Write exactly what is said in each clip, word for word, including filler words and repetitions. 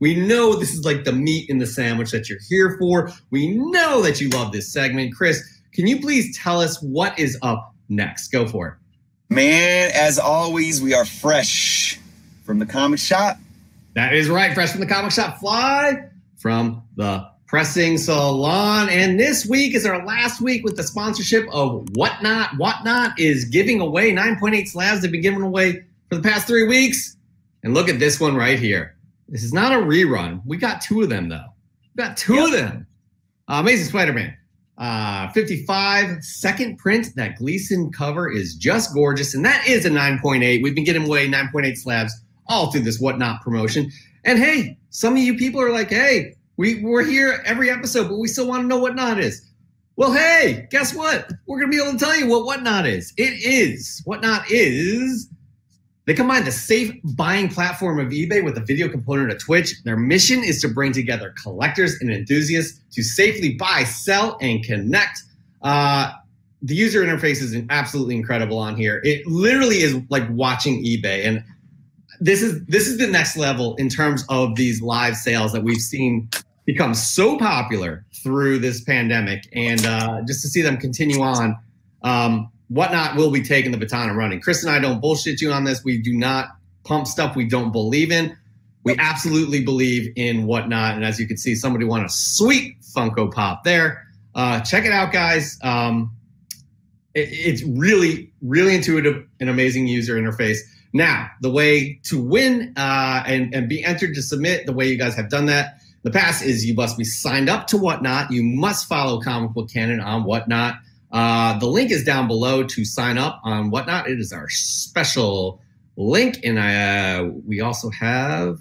We know this is like the meat in the sandwich that you're here for. We know that you love this segment. Chris, can you please tell us what is up next? Go for it. Man, as always, we are fresh from the comic shop. That is right. Fresh from the comic shop. Fly from the pressing salon. And this week is our last week with the sponsorship of Whatnot. Whatnot is giving away nine point eight slabs. They've been giving away for the past three weeks. And look at this one right here. This is not a rerun. We got two of them, though. We got two yep. of them. Uh, Amazing Spider-Man. Uh, fifty-five second print. That Gleason cover is just gorgeous. And that is a nine point eight. We've been giving away nine point eight slabs all through this Whatnot promotion. And hey, some of you people are like, hey, we, we're here every episode, but we still want to know what Whatnot is. Well, hey, guess what? We're going to be able to tell you what Whatnot is. It is. Whatnot is... They combine the safe buying platform of eBay with a video component of Twitch. Their mission is to bring together collectors and enthusiasts to safely buy, sell, and connect. Uh, the user interface is absolutely incredible on here. It literally is like watching eBay. And this is this is the next level in terms of these live sales that we've seen become so popular through this pandemic. And uh, just to see them continue on, um, Whatnot will be taking the baton and running. Chris and I don't bullshit you on this. We do not pump stuff we don't believe in. We absolutely believe in Whatnot. And as you can see, somebody won a sweet Funko Pop there. Uh, check it out, guys. Um, it, it's really, really intuitive and amazing user interface. Now, the way to win uh, and, and be entered to submit, the way you guys have done that in the past is you must be signed up to Whatnot. You must follow Comic Book Canon on Whatnot. Uh, the link is down below to sign up on Whatnot. It is our special link, and I, uh, we also have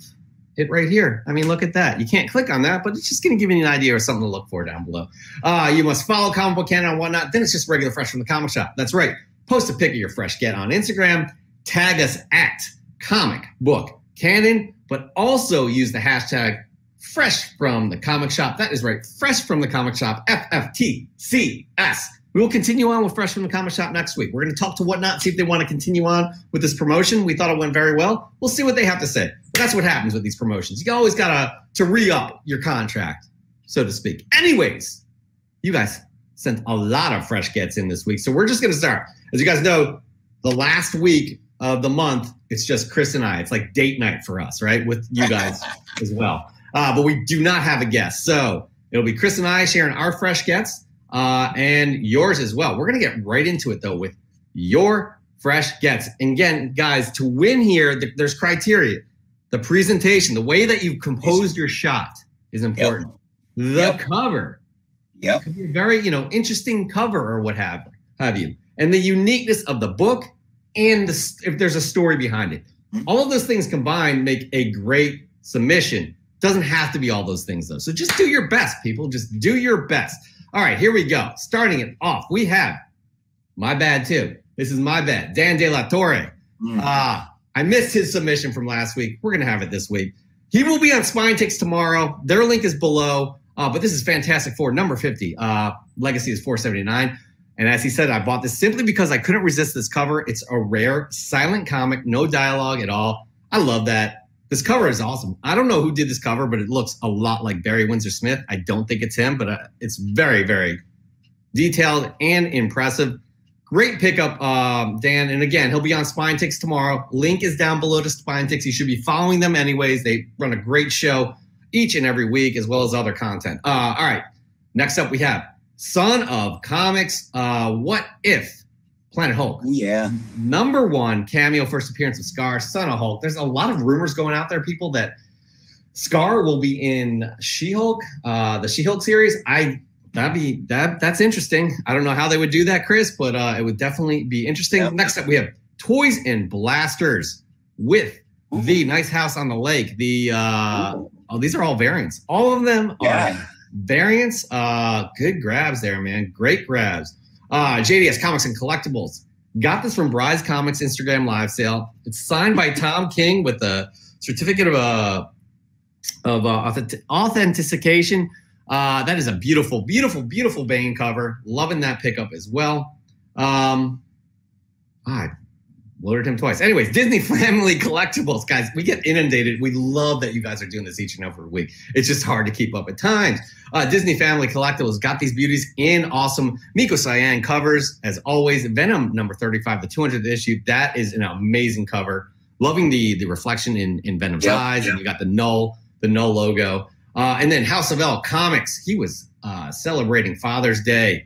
it right here. I mean, look at that. You can't click on that, but it's just going to give you an idea or something to look for down below. Uh, you must follow Comic Book Canon on Whatnot. Then it's just regular fresh from the comic shop. That's right. Post a pic of your fresh get on Instagram. Tag us at Comic Book Canon, but also use the hashtag fresh from the comic shop. That is right. Fresh from the comic shop. F F T C S. We will continue on with Fresh from the Comic Shop next week. We're going to talk to Whatnot, see if they want to continue on with this promotion. We thought it went very well. We'll see what they have to say. But that's what happens with these promotions. You always got to to re-up your contract, so to speak. Anyways, you guys sent a lot of fresh gets in this week. So we're just going to start. As you guys know, the last week of the month, it's just Chris and I. It's like date night for us, right, with you guys as well. Uh, but we do not have a guest. So it'll be Chris and I sharing our fresh gets. Uh, and yours as well. We're going to get right into it, though, with your fresh gets. And again, guys, to win here, th there's criteria. The presentation, the way that you've composed your shot is important. Yep. The yep. cover. Yep. Could be a very, you know, interesting cover or what have, have you. And the uniqueness of the book and the, if there's a story behind it. All of those things combined make a great submission. Doesn't have to be all those things, though. So just do your best, people. Just do your best. All right, here we go. Starting it off, we have my bad too. This is my bad, Dan De La Torre. Mm. Uh, I missed his submission from last week. We're gonna have it this week. He will be on Spine Tix tomorrow. Their link is below. Uh, but this is Fantastic Four number fifty. Uh, Legacy is four seventy-nine. And as he said, I bought this simply because I couldn't resist this cover. It's a rare silent comic, no dialogue at all. I love that. This cover is awesome. I don't know who did this cover, but it looks a lot like Barry Windsor Smith. I don't think it's him, but uh, it's very, very detailed and impressive. Great pickup, um, Dan. And again, he'll be on Spine Tix tomorrow. Link is down below to Spine Tix. You should be following them anyways. They run a great show each and every week, as well as other content. Uh, all right, next up we have Son of Comics. Uh, what if? Planet Hulk. Yeah. Number one cameo first appearance of Scar, Son of Hulk. There's a lot of rumors going out there, people, that Scar will be in She-Hulk, uh, the She-Hulk series. I that'd be that that's interesting. I don't know how they would do that, Chris, but uh, it would definitely be interesting. Yep. Next up, we have Toys and Blasters with Ooh. The Nice House on the Lake. The uh, oh, these are all variants. All of them yeah. are variants. Uh, good grabs there, man. Great grabs. Uh, J D S Comics and Collectibles. Got this from Bry's Comics Instagram live sale. It's signed by Tom King with a certificate of uh, of uh, authentication. Uh, that is a beautiful, beautiful, beautiful Bane cover. Loving that pickup as well. Um, I Lured him twice. Anyways, Disney Family Collectibles, guys. We get inundated. We love that you guys are doing this each and every week. It's just hard to keep up at times. Uh, Disney Family Collectibles got these beauties in awesome Miko Cyan covers. As always, Venom number thirty-five, the two hundredth issue. That is an amazing cover. Loving the the reflection in, in Venom's yep, eyes. Yep. And you got the Null, the Null logo. Uh, and then House of L Comics. He was uh, celebrating Father's Day.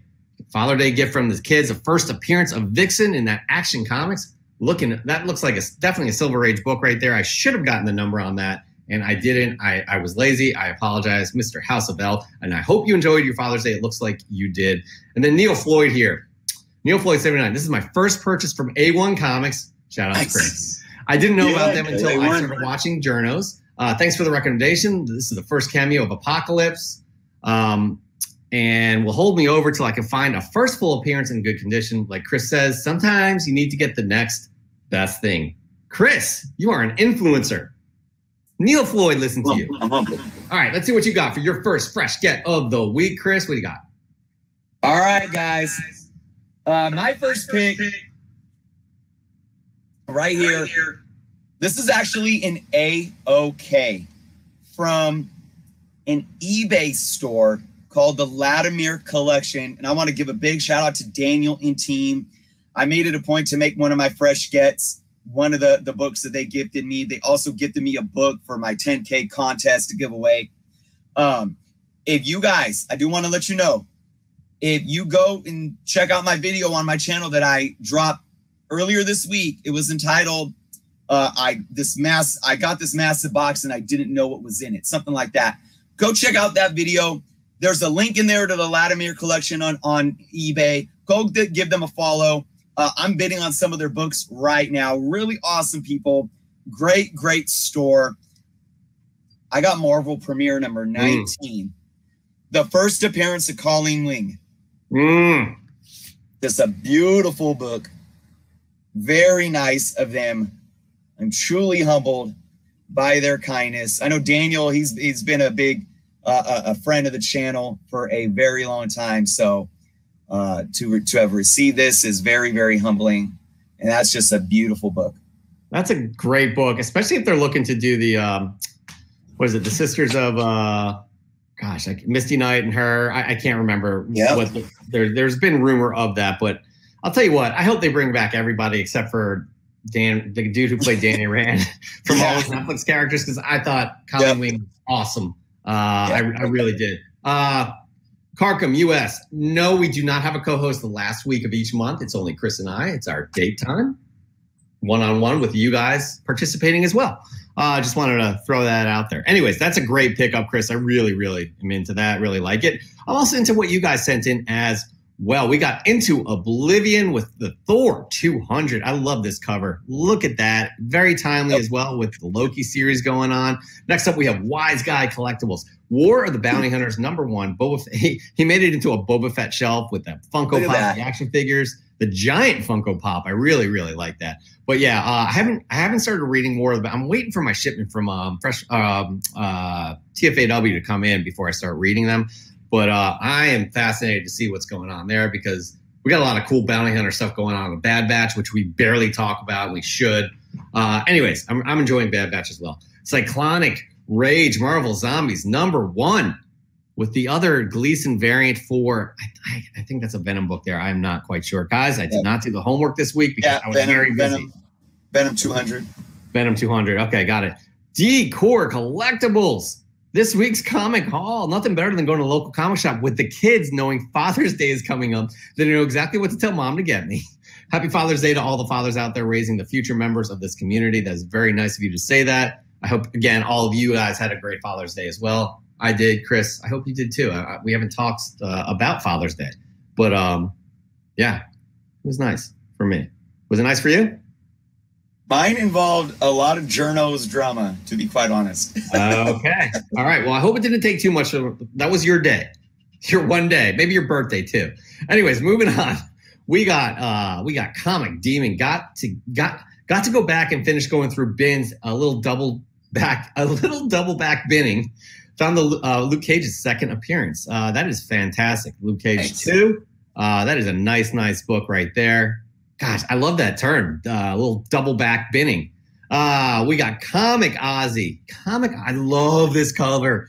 Father's Day gift from the kids. The first appearance of Vixen in that Action Comics. Looking, that looks like a definitely a Silver Age book right there. I should have gotten the number on that, and I didn't. I, I was lazy. I apologize, Mister House of L. And I hope you enjoyed your Father's Day. It looks like you did. And then Neil Floyd here. Neil Floyd seventy-nine. This is my first purchase from A one Comics. Shout out nice. to Chris. I didn't know yeah, about them until A one. I started watching journos. Uh, thanks for the recommendation. This is the first cameo of Apocalypse. Um, and will hold me over till I can find a first full appearance in good condition. Like Chris says, sometimes you need to get the next best thing. Chris, you are an influencer. Neil Floyd, listen to you. I'm humble. All right, let's see what you got for your first fresh get of the week. Chris, what do you got? All right, guys. Uh, my first pick right here. This is actually an A O K from an eBay store called the Latimer Collection. And I want to give a big shout out to Daniel and team. I made it a point to make one of my fresh gets, one of the, the books that they gifted me. They also gifted me a book for my ten K contest to give away. Um, if you guys, I do want to let you know, if you go and check out my video on my channel that I dropped earlier this week, it was entitled, uh, I this mass, I got this massive box and I didn't know what was in it, something like that. Go check out that video. There's a link in there to the Latimer Collection on, on eBay. Go give them a follow. Uh, I'm bidding on some of their books right now. Really awesome people. Great, great store. I got Marvel Premiere number nineteen. Mm. The first appearance of Colleen Wing. Mm. Just a beautiful book. Very nice of them. I'm truly humbled by their kindness. I know Daniel, he's he's been a big uh, a friend of the channel for a very long time. So Uh, to, to have received this is very, very humbling. And that's just a beautiful book. That's a great book, especially if they're looking to do the, um, what is it, the Sisters of, uh, gosh, like Misty Knight and her. I, I can't remember. Yep. what the, there, There's been rumor of that, but I'll tell you what, I hope they bring back everybody except for Dan, the dude who played Danny Rand from yeah. all his Netflix characters, because I thought Colleen yep. Wing was awesome. Uh, yep. I, I really did. Uh, Carcom U S. No, we do not have a co-host the last week of each month. It's only Chris and I. It's our date time, one-on-one with you guys participating as well. I uh, just wanted to throw that out there. Anyways, that's a great pickup, Chris. I really, really am into that. Really like it. I'm also into what you guys sent in as well. We got Into Oblivion with the Thor two hundred. I love this cover. Look at that. Very timely as well with the Loki series going on. Next up, we have Wise Guy Collectibles. War of the Bounty Hunters, number one. Boba Fett, he, he made it into a Boba Fett shelf with that Funko Pop, the action figures, the giant Funko Pop. I really, really like that. But yeah, uh, I haven't I haven't started reading War of the Bounty. I'm waiting for my shipment from um, fresh um, uh, T F A W to come in before I start reading them. But uh, I am fascinated to see what's going on there, because we got a lot of cool bounty hunter stuff going on with Bad Batch, which we barely talk about. We should. Uh, anyways, I'm, I'm enjoying Bad Batch as well. Cyclonic Rage Marvel Zombies number one with the other Gleason variant for, I, I, I think that's a Venom book there. I'm not quite sure. Guys, I did yeah. not do the homework this week because yeah, I was Venom, very busy. Venom, Venom two hundred. Venom two hundred. Okay, got it. D-Core Collectibles. This week's comic haul, nothing better than going to a local comic shop with the kids knowing Father's Day is coming up. They know exactly what to tell mom to get me. Happy Father's Day to all the fathers out there raising the future members of this community. That is very nice of you to say that. I hope, again, all of you guys had a great Father's Day as well. I did, Chris. I hope you did too. I, I, we haven't talked uh, about Father's Day, but um, yeah, it was nice for me. Was it nice for you? Mine involved a lot of journos drama, to be quite honest. uh, okay. All right. Well, I hope it didn't take too much. That was your day, your one day, maybe your birthday too. Anyways, moving on. We got uh, we got Comic Demon. Got to got got to go back and finish going through bins. A little double back, a little double back binning. Found the uh, Luke Cage's second appearance. Uh, that is fantastic. Luke Cage two. Uh, that is a nice, nice book right there. Gosh, I love that term. Uh, a little double back binning. Uh, we got Comic Ozzy. Comic, I love this cover.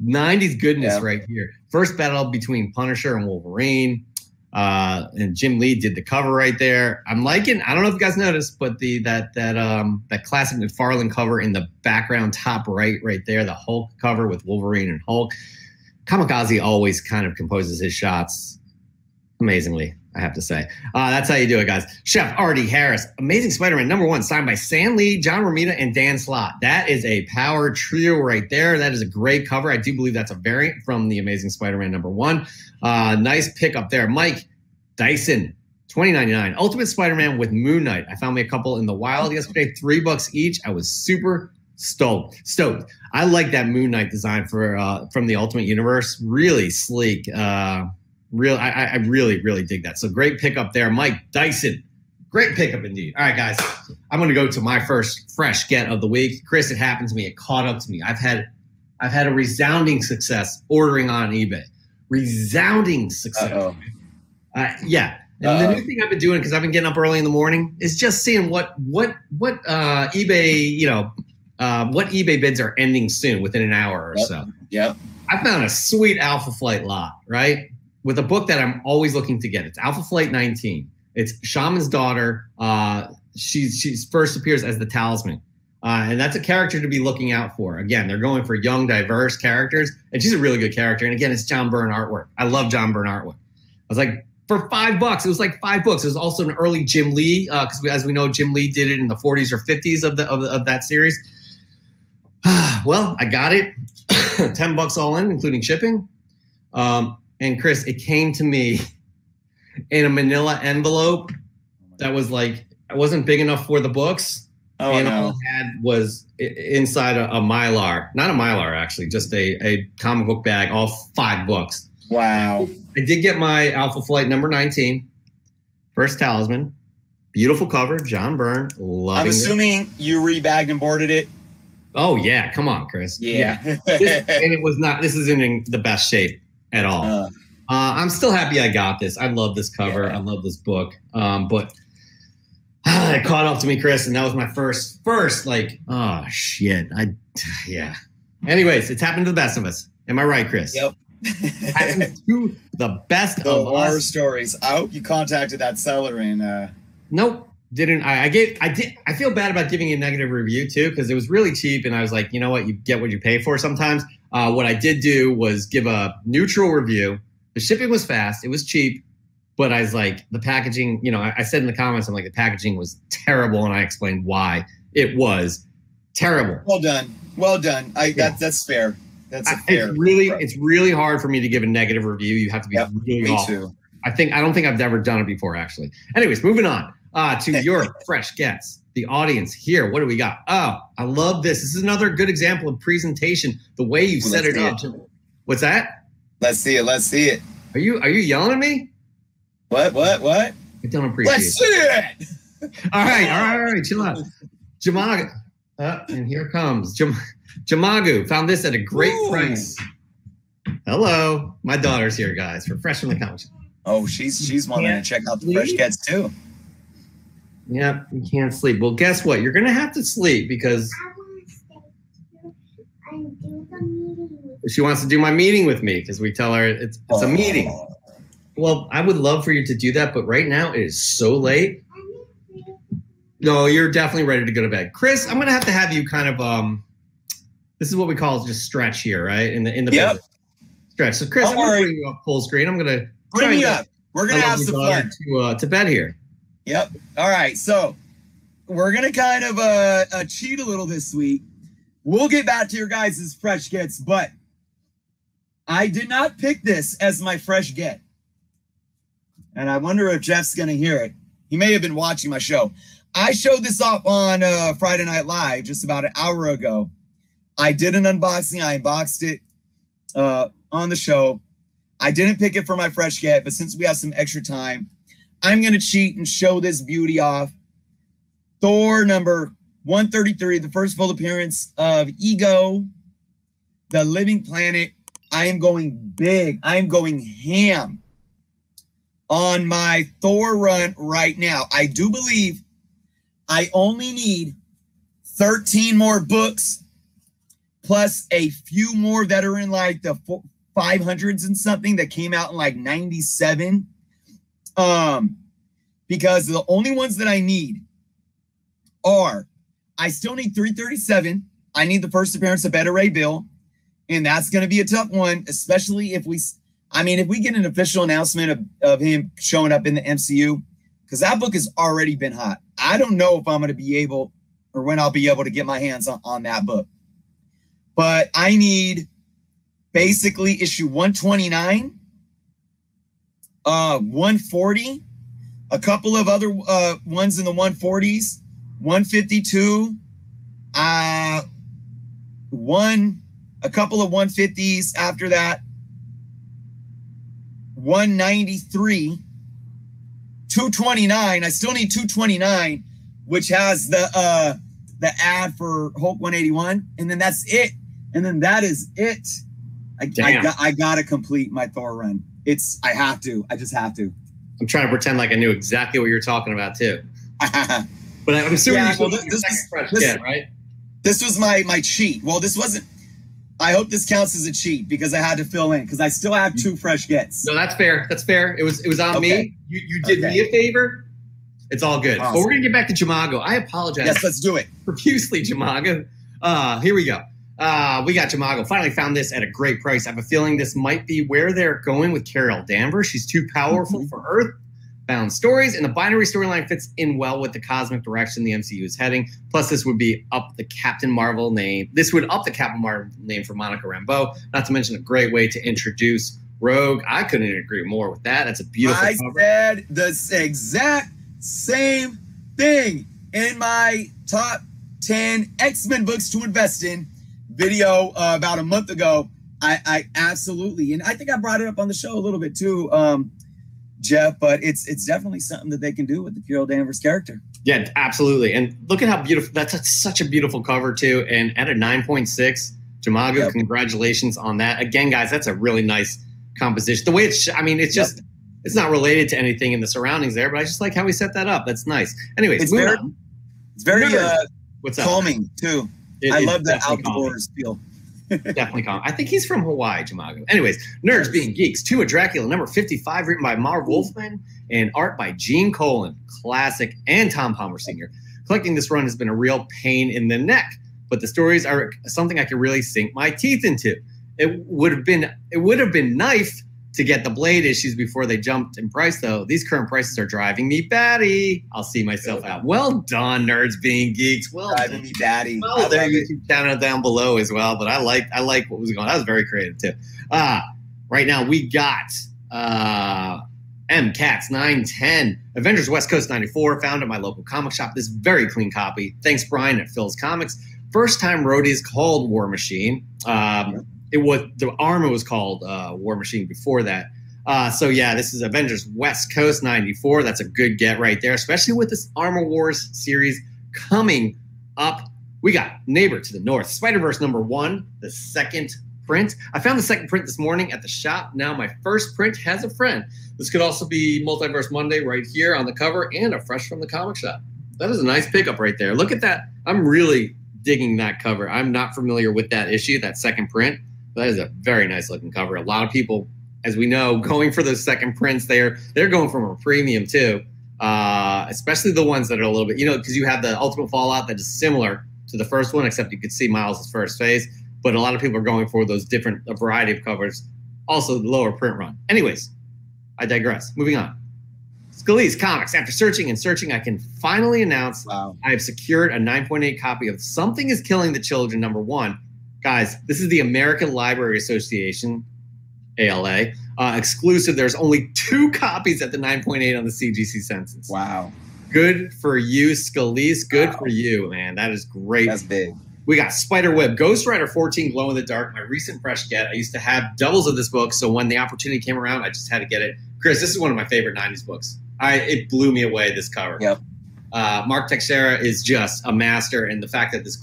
nineties goodness yeah. right here. First battle between Punisher and Wolverine. Uh, and Jim Lee did the cover right there. I'm liking, I don't know if you guys noticed, but the that that um that classic McFarlane cover in the background, top right, right there, the Hulk cover with Wolverine and Hulk. Comic Ozzy always kind of composes his shots amazingly, I have to say. Uh, that's how you do it, guys. Chef Artie Harris, Amazing Spider-Man number one, signed by Stan Lee, John Romita, and Dan Slott. That is a power trio right there. That is a great cover. I do believe that's a variant from the Amazing Spider-Man number one. Uh, nice pick up there. Mike Dyson, twenty ninety-nine. Ultimate Spider-Man with Moon Knight. I found me a couple in the wild yesterday, three bucks each. I was super stoked. Stoked. I like that Moon Knight design for uh, from the Ultimate Universe. Really sleek. Uh Real, I, I really, really dig that. So great pickup there, Mike Dyson. Great pickup indeed. All right, guys, I'm going to go to my first fresh get of the week. Chris, it happened to me. It caught up to me. I've had, I've had a resounding success ordering on eBay. Resounding success. Uh-oh. Uh, yeah. And Uh-oh. the new thing I've been doing, because I've been getting up early in the morning, is just seeing what, what, what uh, eBay, you know, uh, what eBay bids are ending soon, within an hour or yep. so. Yep. I found a sweet Alpha Flight lot, right? With a book that I'm always looking to get. It's Alpha Flight nineteen. It's Shaman's daughter. Uh, she she first appears as the Talisman. Uh, and that's a character to be looking out for. Again, they're going for young, diverse characters. And she's a really good character. And again, it's John Byrne artwork. I love John Byrne artwork. I was like, for five bucks. It was like five books. It was also an early Jim Lee, because uh, as we know, Jim Lee did it in the forties or fifties of the of, the, of that series. Well, I got it. ten bucks all in, including shipping. Um, And Chris, it came to me in a manila envelope that was like, it wasn't big enough for the books. Oh, and no. all it had was inside a, a Mylar, not a Mylar, actually, just a, a comic book bag, all five books. Wow. I did get my Alpha Flight number nineteen, first Talisman, beautiful cover, John Byrne. Loving I'm assuming it. You rebagged and boarded it. Oh, yeah. Come on, Chris. Yeah. yeah. This, and it was not, this isn't in the best shape at all. Uh, uh, I'm still happy I got this. I love this cover. Yeah. I love this book. Um, but uh, it caught up to me, Chris, and that was my first, first, like, oh, shit. I, yeah. Anyways, it's happened to the best of us. Am I right, Chris? Yep. Happened to the best the of horror us. stories. I hope you contacted that seller and... Uh... Nope. Didn't. I, I gave, I did. I feel bad about giving you a negative review, too, because it was really cheap, and I was like, you know what? You get what you pay for sometimes. Uh, what I did do was give a neutral review. The shipping was fast. It was cheap. But I was like, the packaging, you know, I, I said in the comments, I'm like, the packaging was terrible. And I explained why it was terrible. Well done. Well done. I yeah. that, That's fair. That's a fair. I, it's really, it's really hard for me to give a negative review. You have to be yep, really off. I think, I don't think I've ever done it before, actually. Anyways, moving on uh, to your fresh guests. The audience here, what do we got? Oh, I love this. This is another good example of presentation. The way you well, set it up. It. What's that? Let's see it. Let's see it. Are you are you yelling at me? What? What? What? I don't appreciate let's it. Let's see it. All right. All right. All right. Chill out. Jamagu. Uh, and here comes Jam Jamagu. Found this at a great Ooh. price. Hello, my daughter's here, guys, for Fresh from the Couch. Oh, she's she's wanting yeah. to check out the Fresh Cats too. Yep, you can't sleep. Well, guess what? You're going to have to sleep because she wants to do my meeting with me because we tell her it's, it's a meeting. Well, I would love for you to do that, but right now it is so late. No, you're definitely ready to go to bed. Chris, I'm going to have to have you kind of, um, this is what we call just stretch here, right? In the in the yep. stretch. So Chris, Don't I'm going to bring you up full screen. I'm going to bring you up. We're going to have some fun. To, uh, to bed here. Yep. All right. So we're going to kind of uh, uh, cheat a little this week. We'll get back to your guys' fresh gets, but I did not pick this as my fresh get. And I wonder if Jeff's going to hear it. He may have been watching my show. I showed this off on uh, Friday Night Live just about an hour ago. I did an unboxing. I unboxed it uh, on the show. I didn't pick it for my fresh get, but since we have some extra time, I'm going to cheat and show this beauty off. Thor number one thirty-three, the first full appearance of Ego, the Living Planet. I am going big. I am going ham on my Thor run right now. I do believe I only need thirteen more books, plus a few more that are in like the five hundreds and something that came out in like ninety-seven. Um, because the only ones that I need are, I still need three thirty-seven. I need the first appearance of Beta Ray Bill. And that's going to be a tough one, especially if we, I mean, if we get an official announcement of, of him showing up in the M C U, because that book has already been hot. I don't know if I'm going to be able or when I'll be able to get my hands on, on that book. But I need basically issue one twenty-nine, uh, one forty, a couple of other uh, ones in the one forties, one fifty-two, uh, one, a couple of one fifties after that, one ninety-three, two twenty-nine. I still need two twenty-nine, which has the uh, the ad for Hulk one eighty-one, and then that's it. And then that is it. I, I, got, I gotta complete my Thor run. It's I have to. I just have to. I'm trying to pretend like I knew exactly what you're talking about too. But I'm assuming yeah, you well, this, this, was, this, kid, right? This was my my cheat. Well, this wasn't. I hope this counts as a cheat because I had to fill in because I still have two fresh gets. No, that's fair. That's fair. It was it was on okay. me. You you did okay. me a favor. It's all good. Awesome. But we're gonna get back to Jamagu. I apologize. Yes, let's do it profusely, Jamagu. Uh, here we go. Uh, we got Jamagu. Finally found this at a great price. I have a feeling this might be where they're going with Carol Danvers. She's too powerful mm-hmm. for Earth. Bound stories, and the binary storyline fits in well with the cosmic direction the M C U is heading. Plus, this would be up the Captain Marvel name. This would up the Captain Marvel name for Monica Rambeau, not to mention a great way to introduce Rogue. I couldn't agree more with that. That's a beautiful I cover. Said the exact same thing in my top ten X-Men books to invest in video uh, about a month ago. I, I absolutely, and I think I brought it up on the show a little bit too, um, Jeff, but it's it's definitely something that they can do with the Carol Danvers character. Yeah, absolutely. And look at how beautiful, that's a, such a beautiful cover too. And at a nine point six, Jamagu, yep. Congratulations on that. Again, guys, that's a really nice composition. The way it's, I mean, it's just, yep. It's not related to anything in the surroundings there, but I just like how we set that up. That's nice. Anyways, it's very, on. It's very Remember, uh, what's up? calming too. It, I love the outdoors feel. Definitely calm. I think he's from Hawaii, Jamagu. Anyways, Nerds Being Geeks, Two of Dracula, number fifty-five, written by Marv Wolfman and art by Gene Colan, classic, and Tom Palmer Senior Collecting this run has been a real pain in the neck, but the stories are something I can really sink my teeth into. It would have been it would have been nice to get the Blade issues before they jumped in price, though. These current prices are driving me batty. I'll see myself Good. out. Well done, Nerds Being Geeks. Well driving done. me batty. Well, their YouTube channel down below as well. But I like I like what was going on. That was very creative too. Uh, right now we got uh, M Cats nine ten, Avengers West Coast ninety-four, found at my local comic shop. This very clean copy. Thanks, Brian at Phil's Comics. First time roadies called War Machine. Um, It was the armor was called uh, War Machine before that. Uh, so yeah, this is Avengers West Coast ninety-four. That's a good get right there, especially with this Armor Wars series coming up. We got Neighbor to the North, Spider-Verse number one, the second print. I found the second print this morning at the shop. Now my first print has a friend. This could also be Multiverse Monday right here on the cover and a fresh from the comic shop. That is a nice pickup right there. Look at that. I'm really digging that cover. I'm not familiar with that issue, that second print. That is a very nice looking cover. A lot of people, as we know, going for those second prints there, they're going for a premium too, uh, especially the ones that are a little bit, you know, because you have the Ultimate Fallout that is similar to the first one, except you could see Miles' first phase. But a lot of people are going for those different, a variety of covers, also the lower print run. Anyways, I digress. Moving on. Scalise Comics. After searching and searching, I can finally announce wow. I have secured a nine point eight copy of Something is Killing the Children, number one. Guys, this is the American Library Association, A L A, uh, exclusive. There's only two copies at the nine point eight on the C G C census. Wow. Good for you, Scalise. Good wow. for you, man. That is great. That's big. We got Spiderweb, Ghost Rider fourteen, Glow in the Dark, my recent fresh get. I used to have doubles of this book, so when the opportunity came around, I just had to get it. Chris, this is one of my favorite nineties books. I It blew me away, this cover. Yep. Uh, Mark Teixeira is just a master, and the fact that this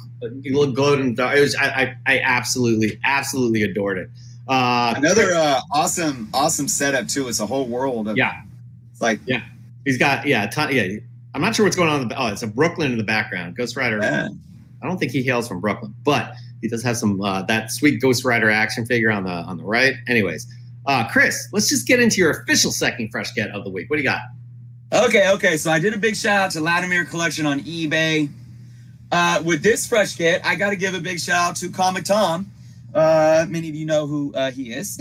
glowed and dark, it was, I, I, I absolutely, absolutely adored it. Uh, Another uh, awesome, awesome setup too. It's a whole world of yeah. Like, yeah, he's got, yeah, ton, yeah. I'm not sure what's going on in the, oh, it's a Brooklyn in the background. Ghost Rider. Man. I don't think he hails from Brooklyn, but he does have some, uh, that sweet Ghost Rider action figure on the, on the right. Anyways, uh, Chris, let's just get into your official second fresh get of the week. What do you got? Okay. Okay. So I did a big shout out to Latimer Collection on eBay. Uh, with this fresh get, I got to give a big shout out to Comic Tom. Uh, many of you know who uh, he is.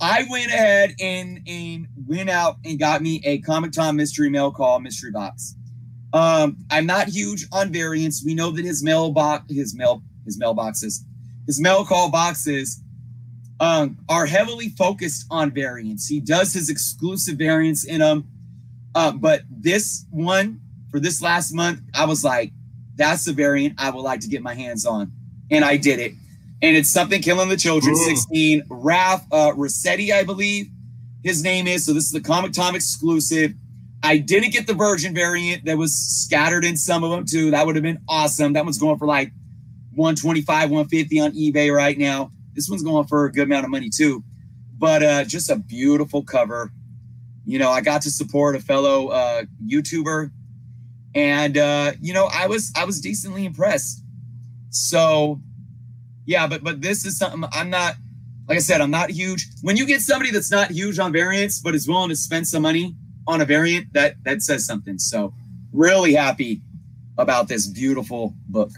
I went ahead and, and went out and got me a Comic Tom mystery mail call mystery box. Um, I'm not huge on variants. We know that his mailbox, his mail, his mailboxes, his mail call boxes um, are heavily focused on variants. He does his exclusive variants in them. Uh, but this one for this last month, I was like, that's the variant I would like to get my hands on. And I did it. And it's Something Killing the Children, Ooh. sixteen, Ralph uh, Rossetti, I believe his name is. So this is the Comic Tom exclusive. I didn't get the Virgin variant that was scattered in some of them too. That would have been awesome. That one's going for like one twenty-five, one fifty on eBay right now. This one's going for a good amount of money too. But uh, just a beautiful cover. You know, I got to support a fellow uh, YouTuber. And, uh, you know, I was I was decently impressed. So, yeah, but but this is something I'm not, like I said, I'm not huge. When you get somebody that's not huge on variants, but is willing to spend some money on a variant, that, that says something. So really happy about this beautiful book.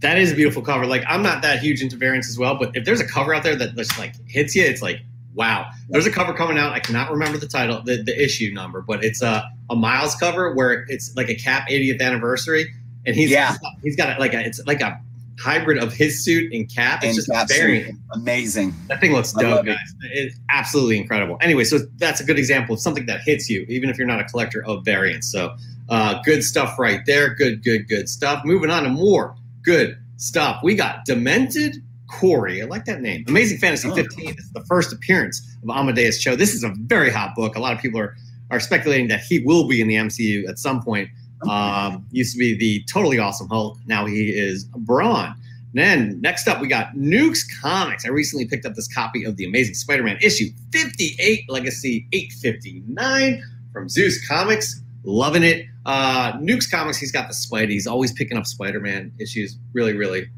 That is a beautiful cover. Like, I'm not that huge into variants as well, but if there's a cover out there that just, like, hits you, it's like, wow. There's a cover coming out. I cannot remember the title, the, the issue number, but it's a, a Miles cover where it's like a Cap eightieth anniversary. And he's, yeah. he's got it like a, it's like a hybrid of his suit and Cap. It's and just Cap's very amazing. That thing looks dope, guys. It. It's absolutely incredible. Anyway, so that's a good example of something that hits you, even if you're not a collector of variants. So uh, good stuff right there. Good, good, good stuff. Moving on to more good stuff. We got Demented Corey, I like that name. Amazing Fantasy fifteen is the first appearance of Amadeus Cho. This is a very hot book. A lot of people are, are speculating that he will be in the M C U at some point. Um, used to be the totally awesome Hulk. Now he is Braun. And then next up, we got Nuke's Comics. I recently picked up this copy of the Amazing Spider-Man issue fifty-eight, Legacy eight fifty-nine from Zeus Comics. Loving it. Uh, Nuke's Comics, he's got the Spidey. He's always picking up Spider-Man issues. Really, really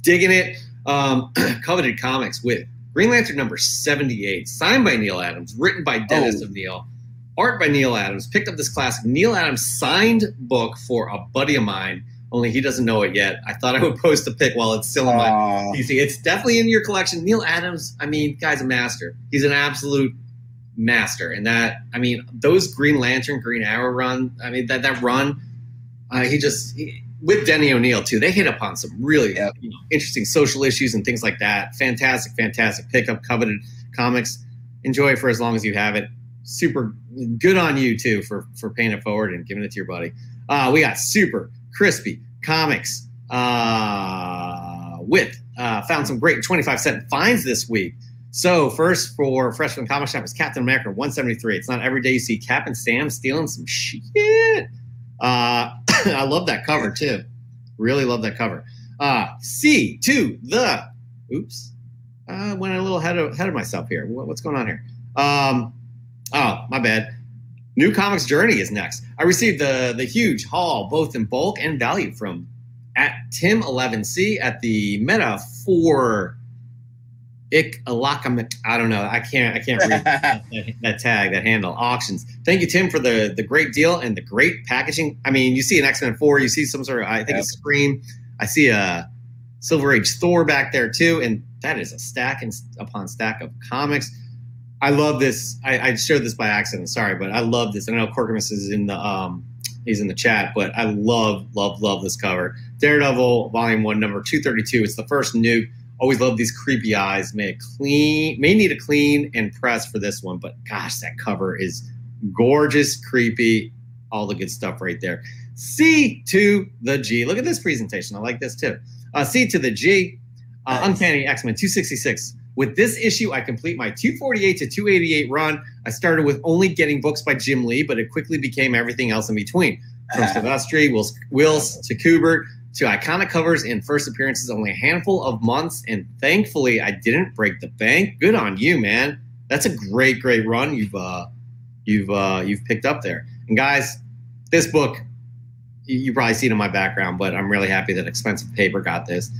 digging it. Um, coveted comics with Green Lantern number seventy-eight, signed by Neil Adams, written by Dennis oh. O'Neill, art by Neil Adams. Picked up this classic Neil Adams signed book for a buddy of mine, only he doesn't know it yet. I thought I would post a pic while it's still in my P C. It's definitely in your collection. Neil Adams, I mean, guy's a master. He's an absolute master. And that, I mean, those Green Lantern, Green Arrow run, I mean, that, that run, uh, he just... He, with Denny O'Neill, too, they hit upon some really yep. you know, interesting social issues and things like that. Fantastic, fantastic pickup, coveted comics. Enjoy it for as long as you have it. Super good on you, too, for, for paying it forward and giving it to your buddy. Uh, we got Super Crispy Comics uh, with uh, found some great twenty-five cent finds this week. So first for Freshman Comic Shop is Captain America one seventy-three. It's not every day you see Cap and Sam stealing some shit. Uh, I love that cover too. Really love that cover. Uh, C to the, oops, I uh, went a little ahead of, ahead of myself here. What, what's going on here? Um, oh, my bad. New Comics Journey is next. I received the, the huge haul, both in bulk and value from at Tim eleven C at the Meta for Ik Alakamic. I don't know. I can't, I can't read that, that tag, that handle auctions. Thank you, Tim, for the, the great deal and the great packaging. I mean, you see an X-Men four, you see some sort of, I think yep. a Scream. I see a Silver Age Thor back there too. And that is a stack and upon stack of comics. I love this. I, I shared this by accident. Sorry, but I love this. I know Corcomus is in the, um, he's in the chat, but I love, love, love this cover. Daredevil volume one, number two thirty-two. It's the first Nuke. Always love these creepy eyes. May a clean, may need a clean and press for this one, but gosh, that cover is gorgeous, creepy, all the good stuff right there. C to the G. Look at this presentation. I like this too. Uh, C to the G, uh, nice. Uncanny X-Men two sixty-six. With this issue, I complete my two forty-eight to two eighty-eight run. I started with only getting books by Jim Lee, but it quickly became everything else in between. From Silvestri, Wills, Wills to Kubert, to iconic covers and first appearances, only a handful of months, and thankfully I didn't break the bank. Good on you, man. That's a great, great run. You've uh, you've uh, you've picked up there. And guys, this book, you, you probably see it in my background, but I'm really happy that Expensive Paper got this.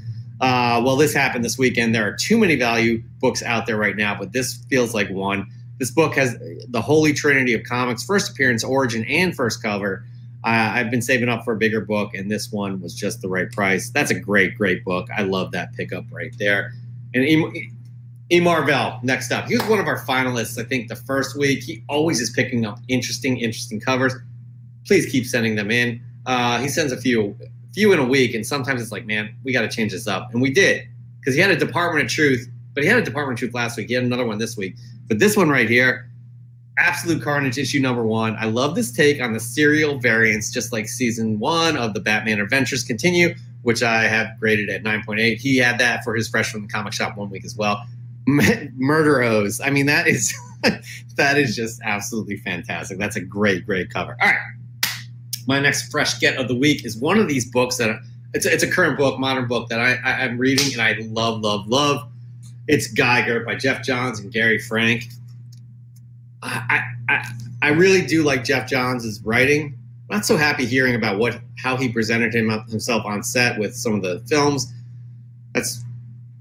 Uh, well, this happened this weekend. There are too many value books out there right now, but this feels like one. This book has the holy trinity of comics: first appearance, origin, and first cover. Uh, I've been saving up for a bigger book, and this one was just the right price. That's a great, great book. I love that pickup right there. And E. E. Marvell, next up. He was one of our finalists, I think, the first week. He always is picking up interesting, interesting covers. Please keep sending them in. Uh, he sends a few, few in a week, and sometimes it's like, man, we got to change this up. And we did, because he had a Department of Truth, but he had a Department of Truth last week. He had another one this week. But this one right here, Absolute Carnage issue number one. I love this take on the serial variants, just like season one of the Batman Adventures Continue, which I have graded at nine point eight. He had that for his Fresh from the Comic Shop one week as well. Murderos. I mean, that is that is just absolutely fantastic. That's a great, great cover. All right. My next fresh get of the week is one of these books that it's a, it's a current book, modern book that I, I, I'm reading and I love, love, love. It's Geiger by Jeff Johns and Gary Frank. I, I I really do like Jeff Johns' writing. Not so happy hearing about what how he presented him himself on set with some of the films. That's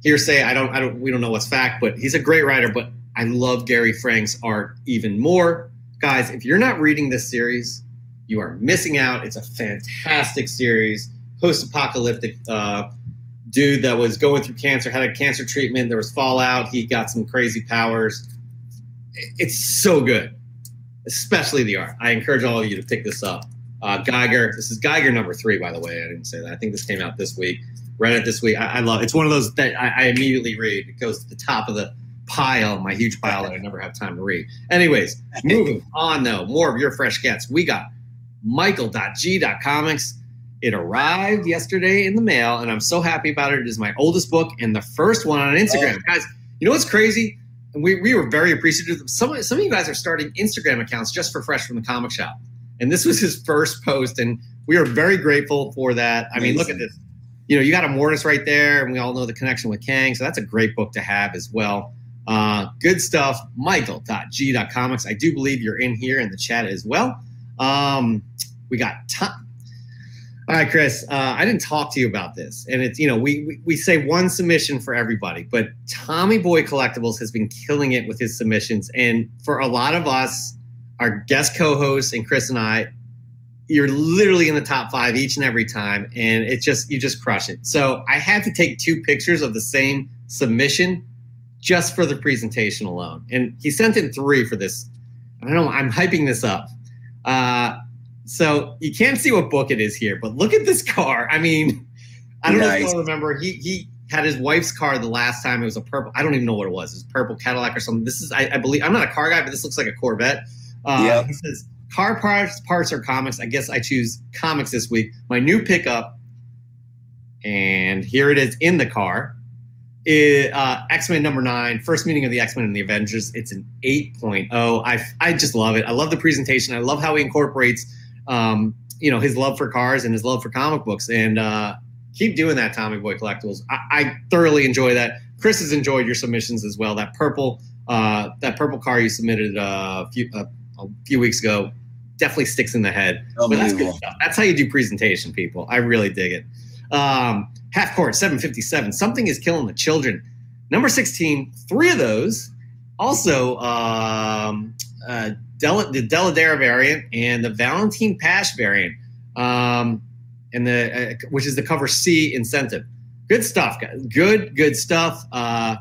hearsay. I don't I don't we don't know what's fact, but he's a great writer. But I love Gary Frank's art even more. Guys, if you're not reading this series, you are missing out. It's a fantastic series. Post-apocalyptic uh, dude that was going through cancer, had a cancer treatment. There was fallout. He got some crazy powers. It's so good, especially the art. I encourage all of you to pick this up. Uh, Geiger, this is Geiger number three, by the way. I didn't say that. I think this came out this week. Read it this week. I, I love it. It's one of those that I, I immediately read. It goes to the top of the pile, my huge pile that I never have time to read. Anyways, moving on, though. More of your fresh gets. We got michael dot g dot comics. It arrived yesterday in the mail, and I'm so happy about it. It is my oldest book and the first one on Instagram. Oh. Guys, you know what's crazy? And we, we were very appreciative. Some, some of you guys are starting Instagram accounts just for Fresh from the Comic Shop. And this was his first post, and we are very grateful for that. I Amazing. mean, look at this. You know, you got a Mortis right there, and we all know the connection with Kang. So that's a great book to have as well. Uh, good stuff. michael dot g dot comics. I do believe you're in here in the chat as well. Um, we got time. All right, Chris, uh, I didn't talk to you about this. And it's, you know, we, we we say one submission for everybody, but Tommy Boy Collectibles has been killing it with his submissions. And for a lot of us, our guest co-hosts and Chris and I, you're literally in the top five each and every time. And it just, you just crush it. So I had to take two pictures of the same submission just for the presentation alone. And he sent in three for this. I don't know, I'm hyping this up. Uh, So you can't see what book it is here, but look at this car. I mean, I don't nice. know if you remember. He he had his wife's car the last time. It was a purple. I don't even know what it was. It was a purple Cadillac or something. This is, I, I believe, I'm not a car guy, but this looks like a Corvette. Uh, yep. He says, car parts, parts or comics. I guess I choose comics this week. My new pickup, and here it is in the car. It, uh, X-Men number nine, first meeting of the X-Men and the Avengers. It's an eight point oh. I, I just love it. I love the presentation. I love how he incorporates Um, you know, his love for cars and his love for comic books. And uh, keep doing that, Tommy Boy Collectibles. I, I thoroughly enjoy that. Chris has enjoyed your submissions as well. That purple uh, that purple car you submitted uh, a, few, uh, a few weeks ago definitely sticks in the head. But that's good stuff. That's how you do presentation, people. I really dig it. Um, Half Court, seven fifty-seven. Something is Killing the Children. Number sixteen, three of those. Also, um, uh, Del the Deladera variant and the Valentine Pash variant, um, and the uh, which is the cover C incentive. Good stuff, guys. Good, good stuff. Uh,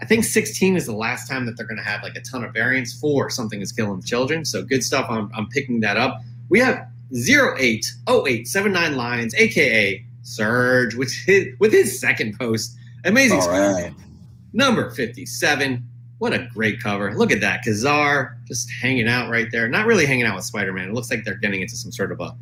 I think sixteen is the last time that they're going to have like a ton of variants for Something is Killing the Children. So good stuff. I'm, I'm picking that up. We have zero eight zero eight seven nine Lions, aka Surge, which his, with his second post, Amazing Spider-Man, number fifty-seven. What a great cover. Look at that. Kazar just hanging out right there. Not really hanging out with Spider-Man. It looks like they're getting into some sort of a,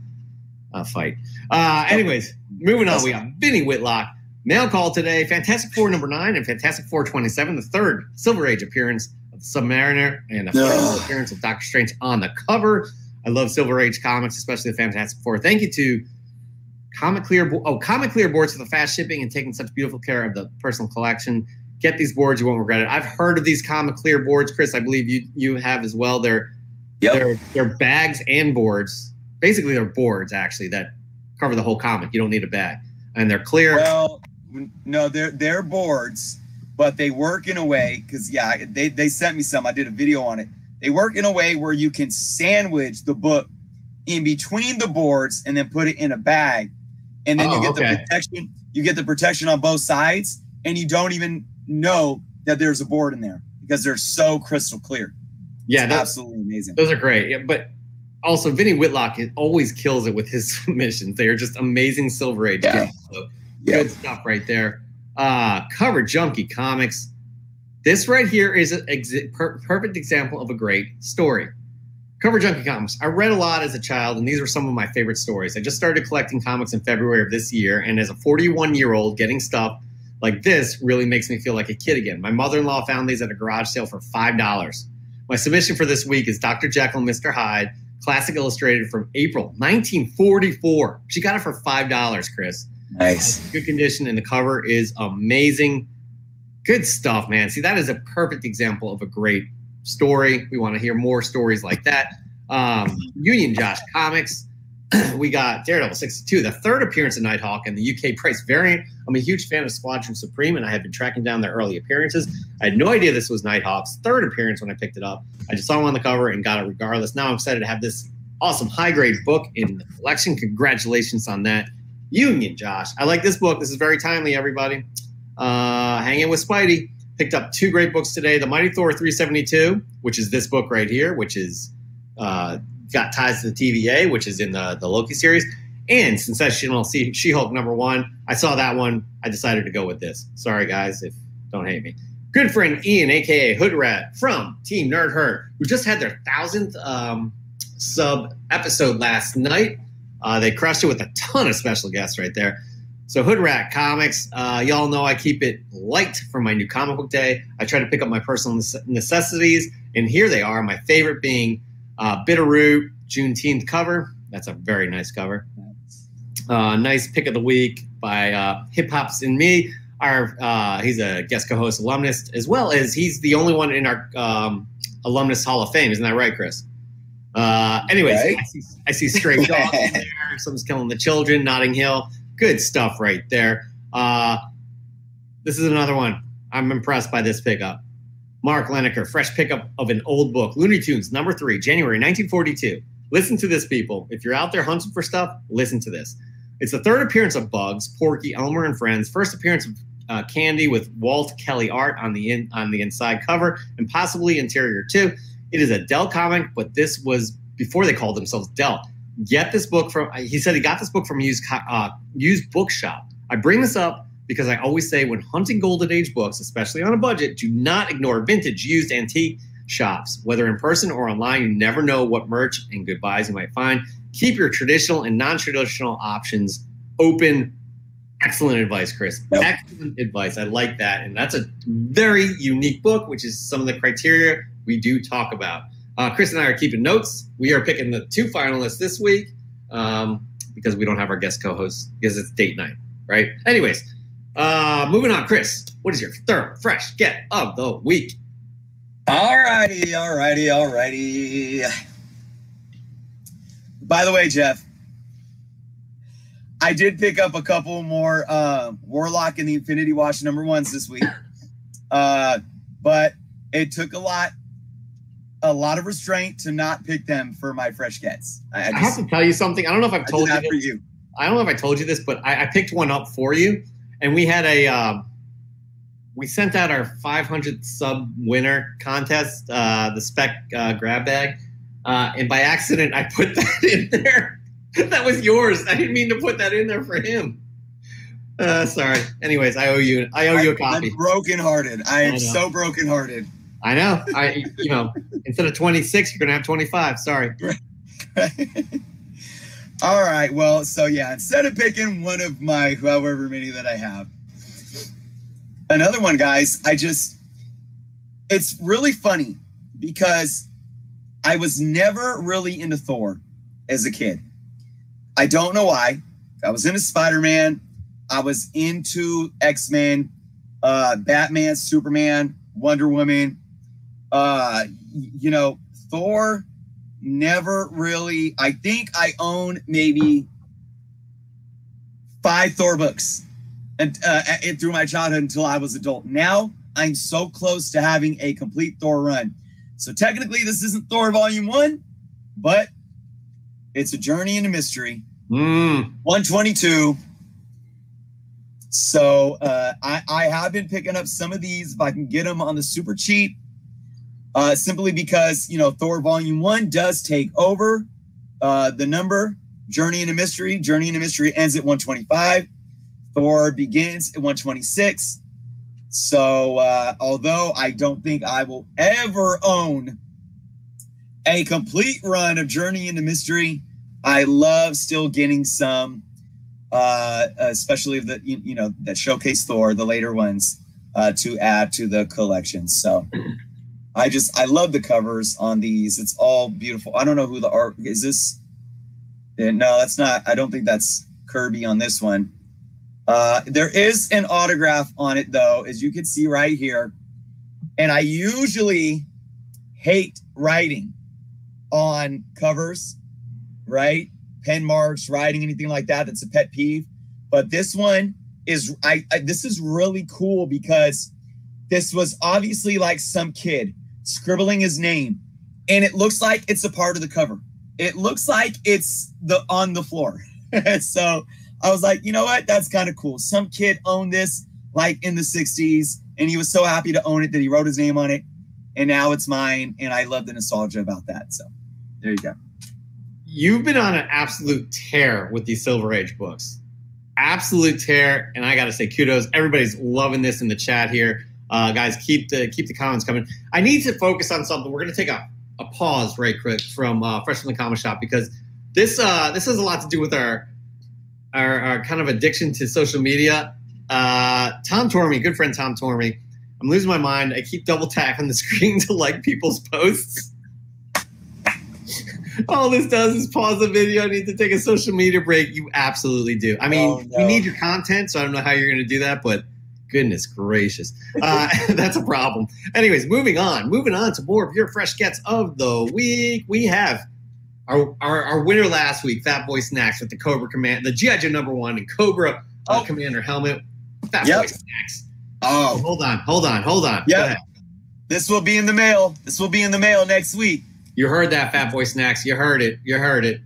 a fight. Uh, anyways, moving on. We got Vinny Whitlock. Mail call today. Fantastic Four number nine and Fantastic Four twenty-seven, the third Silver Age appearance of Submariner and the first appearance of Doctor Strange on the cover. I love Silver Age comics, especially the Fantastic Four. Thank you to Comic Clear, oh, Comic Clear Boards for the fast shipping and taking such beautiful care of the personal collection. Get these boards. You won't regret it. I've heard of these Comic Clear boards, Chris. I believe you you have as well. They're Yep. They're, they're bags and boards. Basically, they're boards, actually, that cover the whole comic. You don't need a bag. And they're clear. Well, no, they're, they're boards, but they work in a way, because, yeah, they, they sent me some. I did a video on it. They work in a way where you can sandwich the book in between the boards and then put it in a bag. And then oh, you get okay. the protection. You get the protection on both sides, and you don't even know that there's a board in there because they're so crystal clear. Yeah, that's absolutely amazing. Those are great. Yeah, but also Vinny Whitlock always kills it with his submissions. They are just amazing Silver Age. Yeah. So yeah. Good stuff right there. Uh, Cover Junkie Comics. This right here is a ex per perfect example of a great story. Cover Junkie Comics. I read a lot as a child, and these were some of my favorite stories. I just started collecting comics in February of this year, and as a forty-one-year-old, getting stuff like this really makes me feel like a kid again. My mother-in-law found these at a garage sale for five dollars. My submission for this week is Doctor Jekyll and Mister Hyde, Classic Illustrated from April nineteen forty-four. She got it for five dollars, Chris. Nice. Good condition, and the cover is amazing. Good stuff, man. See, that is a perfect example of a great story. We want to hear more stories like that. Um, Union Josh Comics. We got Daredevil sixty-two, the third appearance of Nighthawk and the U K price variant. I'm a huge fan of Squadron Supreme, and I had been tracking down their early appearances. I had no idea this was Nighthawk's third appearance when I picked it up. I just saw him on the cover and got it regardless. Now I'm excited to have this awesome high-grade book in the collection. Congratulations on that, Union Josh. I like this book. This is very timely, everybody. Uh, hang in with Spidey. Picked up two great books today. The Mighty Thor three seventy-two, which is this book right here, which is uh, got ties to the T V A, which is in the, the Loki series. And Sensational She-Hulk number one. I saw that one. I decided to go with this. Sorry, guys, if don't hate me. Good friend Ian, a k a. Hood Rat from Team Nerd Herd, who just had their thousandth um, sub episode last night. Uh, they crushed it with a ton of special guests right there. So Hood Rat Comics, uh, y'all know I keep it light for my new comic book day. I try to pick up my personal necessities, and here they are. My favorite being uh, Bitterroot Juneteenth cover. That's a very nice cover. Uh, nice pick of the week by uh, Hip Hops and Me. Our uh, he's a guest co-host alumnus, as well as he's the only one in our um, Alumnus Hall of Fame. Isn't that right, Chris? Uh, anyways, right. I, see, I see Straight Dogs in there. Someone's Killing the Children, Notting Hill. Good stuff right there. Uh, this is another one. I'm impressed by this pickup. Mark Leneker, fresh pickup of an old book. Looney Tunes, number three, January nineteen forty-two. Listen to this, people. If you're out there hunting for stuff, listen to this. It's the third appearance of Bugs, Porky, Elmer, and Friends. First appearance of uh, Candy with Walt Kelly art on the, in, on the inside cover, and possibly interior too. It is a Dell comic, but this was before they called themselves Dell. Get this book from, he said he got this book from a used, uh, used bookshop. I bring this up because I always say when hunting Golden Age books, especially on a budget, do not ignore vintage, used, antique shops. Whether in person or online, you never know what merch and good buys you might find. Keep your traditional and non-traditional options open. Excellent advice, Chris. Yep. Excellent advice. I like that. And that's a very unique book, which is some of the criteria we do talk about. Uh, Chris and I are keeping notes. We are picking the two finalists this week um, because we don't have our guest co-hosts because it's date night, right? Anyways, uh, moving on, Chris, what is your third fresh get of the week? All righty, all righty, all righty. By the way, Jeff, I did pick up a couple more uh, Warlock and the Infinity Watch number ones this week, uh, but it took a lot. A lot of restraint to not pick them for my fresh gets. I, I, just, I have to tell you something. I don't know if I've told you, for you. I don't know if I told you this, but I, I picked one up for you, and we had a uh, we sent out our five hundredth sub winner contest, uh, the spec uh, grab bag, uh, and by accident I put that in there. That was yours. I didn't mean to put that in there for him. Uh, sorry. Anyways, I owe you. I owe I, you a copy. I'm brokenhearted. I am I so brokenhearted. I know. I, you know, instead of twenty-six, you're going to have twenty-five. Sorry. All right. Well, so yeah, instead of picking one of my however many that I have, another one, guys, I just, it's really funny because I was never really into Thor as a kid. I don't know why. I was into Spider-Man. I was into X-Men, uh, Batman, Superman, Wonder Woman. Uh, you know, Thor never really. I think I own maybe five Thor books and uh, it through my childhood until I was adult. Now I'm so close to having a complete Thor run. So technically this isn't Thor volume one, but it's a journey and a mystery. Mm. one twenty-two. So uh, I, I have been picking up some of these if I can get them on the super cheap, uh, simply because, you know, Thor volume one does take over uh, the number. Journey and a mystery. Journey and a mystery ends at one twenty-five. Thor begins at one twenty-six. So uh, although I don't think I will ever own a complete run of Journey into Mystery, I love still getting some, uh, especially of the, you, you know, that showcase Thor, the later ones, uh, to add to the collection. So I just, I love the covers on these. It's all beautiful. I don't know who the art is. This, no, that's not, I don't think that's Kirby on this one. Uh, there is an autograph on it though, as you can see right here. And I usually hate writing on covers, right? Pen marks, writing, anything like that. That's a pet peeve. But this one is, I, I this is really cool because this was obviously like some kid scribbling his name, and it looks like it's a part of the cover. It looks like it's the on the floor. So I was like, you know what? That's kind of cool. Some kid owned this like in the sixties, and he was so happy to own it that he wrote his name on it. And now it's mine, and I love the nostalgia about that. So there you go. You've been on an absolute tear with these Silver Age books. Absolute tear, and I got to say kudos. Everybody's loving this in the chat here. Uh, guys, keep the keep the comments coming. I need to focus on something. We're going to take a, a pause right quick from uh, Fresh from the Comic Shop, because this uh, this has a lot to do with our, our, our kind of addiction to social media. Uh, Tom Tormey, good friend Tom Tormey, I'm losing my mind. I keep double tapping the screen to like people's posts. All this does is pause the video. I need to take a social media break. You absolutely do. I mean, oh, no. We need your content, so I don't know how you're going to do that, but goodness gracious. Uh, that's a problem. Anyways, moving on. Moving on to more of your fresh gets of the week. We have our, our, our winner last week, Fat Boy Snacks, with the Cobra Command, the G I Joe number one and Cobra uh, oh. Commander helmet. Fat yep. Boy Snacks. Oh, hold on, hold on, hold on. Yeah, this will be in the mail. This will be in the mail next week. You heard that, Fat Boy Snacks. You heard it. You heard it.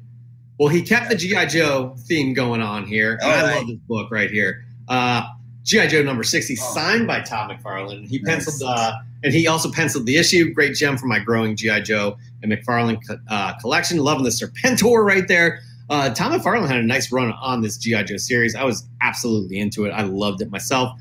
Well, he kept the G I. Joe theme going on here. And right. I love this book right here. Uh, G I. Joe number sixty, oh. signed by Tom McFarlane. He penciled, nice. uh, and he also penciled the issue. Great gem for my growing G I. Joe and McFarlane co uh, collection. Loving the Serpentor right there. Uh, Tom McFarlane had a nice run on this G I. Joe series. I was absolutely into it. I loved it myself.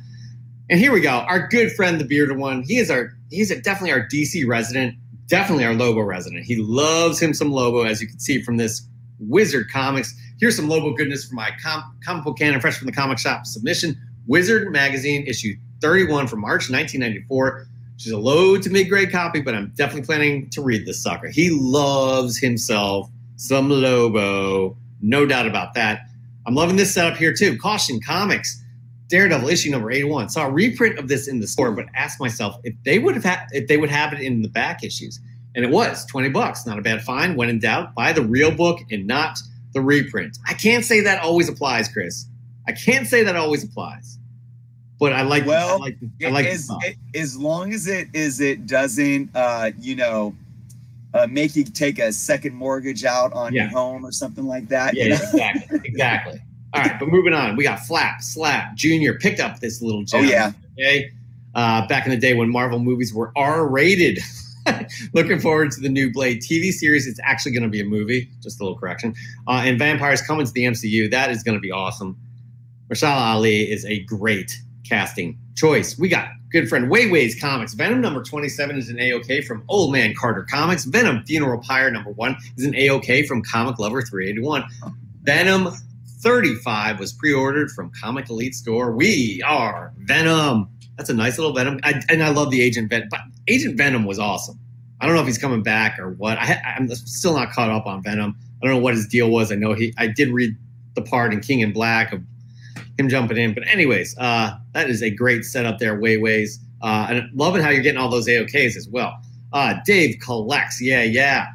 And here we go. Our good friend, the bearded one. He is our he's a, definitely our D C resident, definitely our Lobo resident. He loves him some Lobo, as you can see from this Wizard Comics. Here's some Lobo goodness for my com Comic Book Canon, fresh from the comic shop submission. Wizard Magazine, issue thirty-one from March nineteen ninety-four. Which is a low to mid-grade copy, but I'm definitely planning to read this sucker. He loves himself some Lobo, no doubt about that. I'm loving this setup here too. Caution Comics. Daredevil issue number eighty-one. Saw a reprint of this in the store, but asked myself if they would have had, if they would have it in the back issues. And it was twenty bucks, not a bad find. When in doubt, buy the real book and not the reprint. I can't say that always applies, Chris. I can't say that always applies. But I like well, I like, I like is, it, as long as it is it doesn't uh, you know, uh, make you take a second mortgage out on yeah. your home or something like that. Yeah, you know? Exactly. Exactly. All right, but moving on, we got Flap, Slap, Junior picked up this little gem. Oh, yeah. Okay. Uh, back in the day when Marvel movies were R rated. Looking forward to the new Blade T V series. It's actually going to be a movie, just a little correction. Uh, and vampires coming to the M C U. That is going to be awesome. Mahershala Ali is a great casting choice. We got good friend Wayway's Comics. Venom number twenty-seven is an A O K from Old Man Carter Comics. Venom Funeral Pyre number one is an A O K from Comic Lover three eighty-one. Venom thirty-five was pre-ordered from Comic Elite Store. We are Venom. That's a nice little Venom. I, and I love the Agent Venom. But Agent Venom was awesome. I don't know if he's coming back or what. I, I'm still not caught up on Venom. I don't know what his deal was. I know he. I did read the part in King in Black of him jumping in. But anyways, uh, that is a great setup there, Wayways. Uh, and loving how you're getting all those A O Ks as well. Uh, Dave Collects. Yeah, yeah.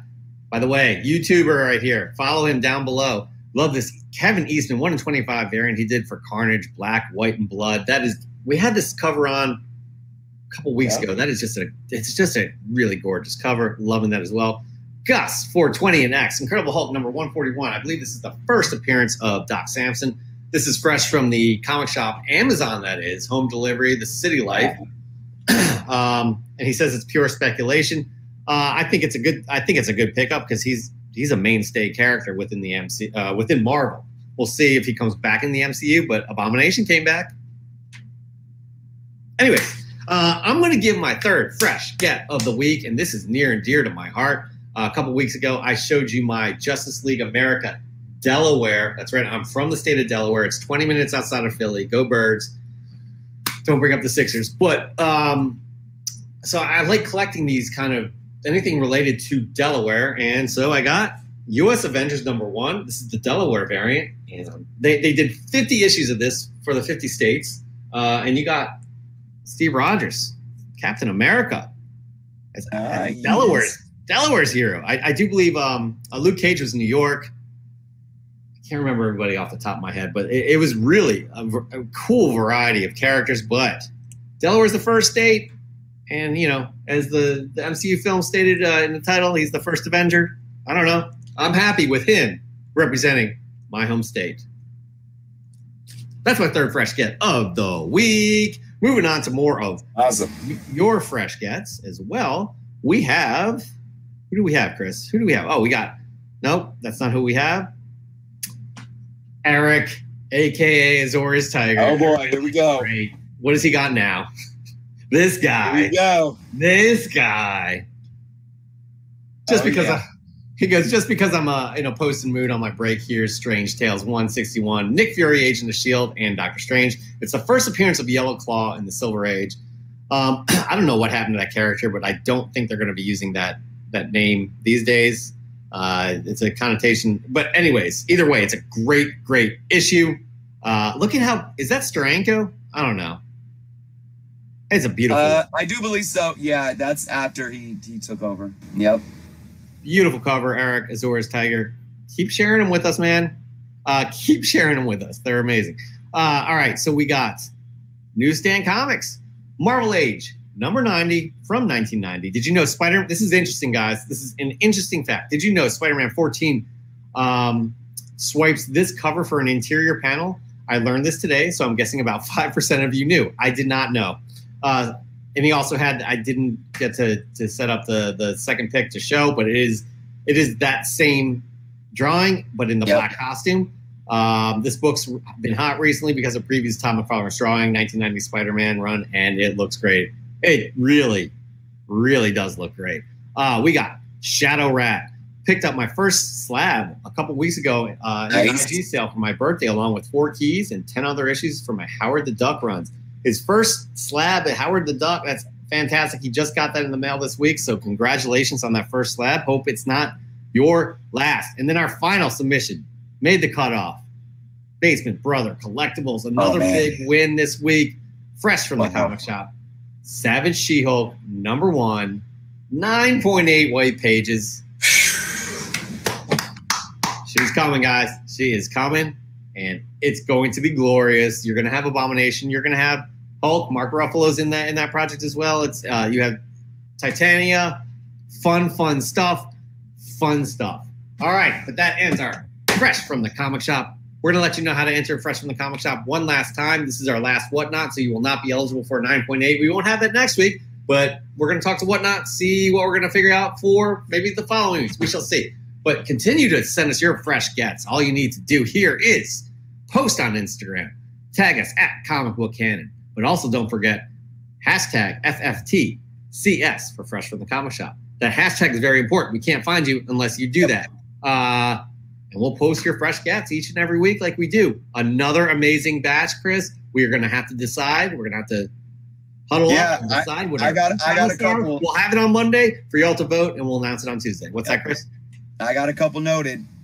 By the way, YouTuber right here. Follow him down below. Love this Kevin Eastman one in twenty-five variant he did for Carnage, Black, White, and Blood. That is, we had this cover on a couple weeks yeah. ago. That is just a, it's just a really gorgeous cover. Loving that as well. Gus four twenty and X, Incredible Hulk number one forty-one. I believe this is the first appearance of Doc Samson. This is fresh from the comic shop, Amazon, that is, home delivery, the city life. Yeah. um, and he says it's pure speculation. Uh, I think it's a good. I think it's a good pickup because he's he's a mainstay character within the M C uh, within Marvel. We'll see if he comes back in the M C U, but Abomination came back. Anyway, uh, I'm going to give my third fresh get of the week, and this is near and dear to my heart. Uh, a couple weeks ago, I showed you my Justice League America Delaware. That's right. I'm from the state of Delaware. It's twenty minutes outside of Philly. Go Birds! Don't bring up the Sixers. But um, so I like collecting these kind of. Anything related to Delaware, and so I got U S Avengers number one. This is the Delaware variant, and they, they did fifty issues of this for the fifty states, uh, and you got Steve Rogers, Captain America, as uh, Delaware's, yes. Delaware's hero. I, I do believe um, uh, Luke Cage was in New York. I can't remember everybody off the top of my head, but it, it was really a, a cool variety of characters, but Delaware's the first state. And, you know, as the, the M C U film stated uh, in the title, he's the first Avenger. I don't know. I'm happy with him representing my home state. That's my third fresh get of the week. Moving on to more of awesome. your fresh gets as well. We have, who do we have, Chris? Who do we have? Oh, we got, nope, that's not who we have. Eric, a k a. Azores Tiger. Oh, boy, here we go. Great. What has he got now? This guy. Here we go. This guy. Just oh, because yeah. I, he goes. Just because I'm uh, in a posting mood on my break. Here's Strange Tales one sixty-one. Nick Fury, Agent of S H I E L D, and Doctor Strange. It's the first appearance of Yellow Claw in the Silver Age. Um, I don't know what happened to that character, but I don't think they're going to be using that that name these days. Uh, it's a connotation. But anyways, either way, it's a great, great issue. Uh, look at how is that Steranko? I don't know. It's a beautiful. Uh, I do believe so. Yeah, that's after he he took over. Yep. Beautiful cover, Eric, Azores Tiger. Keep sharing them with us, man. Uh, keep sharing them with us. They're amazing. Uh, all right, so we got Newsstand Comics, Marvel Age number ninety from nineteen ninety. Did you know Spider? This is interesting, guys. This is an interesting fact. Did you know Spider-Man fourteen um, swipes this cover for an interior panel? I learned this today, so I'm guessing about five percent of you knew. I did not know. Uh, and he also had, I didn't get to, to set up the, the second pick to show, but it is it is that same drawing, but in the yep. black costume. Um, this book's been hot recently because of previous Tom McFarlane's drawing, nineteen ninety Spider-Man run, and it looks great. It really, really does look great. Uh, we got Shadow Rat. Picked up my first slab a couple weeks ago uh, at nice. an I G sale for my birthday, along with four keys and ten other issues for my Howard the Duck runs. His first slab at Howard the Duck, that's fantastic. He just got that in the mail this week, so congratulations on that first slab. Hope it's not your last. And then our final submission made the cutoff. Basement Brother Collectibles, another oh, big win this week. Fresh from the wow. comic shop. Savage She-Hulk, number one, nine point eight white pages. She's coming, guys. She is coming. And it's going to be glorious. You're going to have Abomination. You're going to have Hulk. Mark Ruffalo's in that in that project as well. It's uh, you have Titania. Fun, fun stuff. Fun stuff. All right, but that ends our Fresh from the Comic Shop. We're going to let you know how to enter Fresh from the Comic Shop one last time. This is our last Whatnot, so you will not be eligible for nine point eight. We won't have that next week, but we're going to talk to Whatnot, see what we're going to figure out for maybe the following weeks. We shall see. But continue to send us your fresh gets. All you need to do here is post on Instagram, tag us at Comic Book Canon, but also don't forget hashtag F F T C S for Fresh from the Comic Shop. That hashtag is very important. We can't find you unless you do that. Uh, and we'll post your fresh gets each and every week like we do. Another amazing batch, Chris. We are going to have to decide. We're going to have to huddle yeah, up and decide. What I, I got, I got a couple. We'll have it on Monday for y'all to vote, and we'll announce it on Tuesday. What's yeah. that, Chris? I got a couple noted.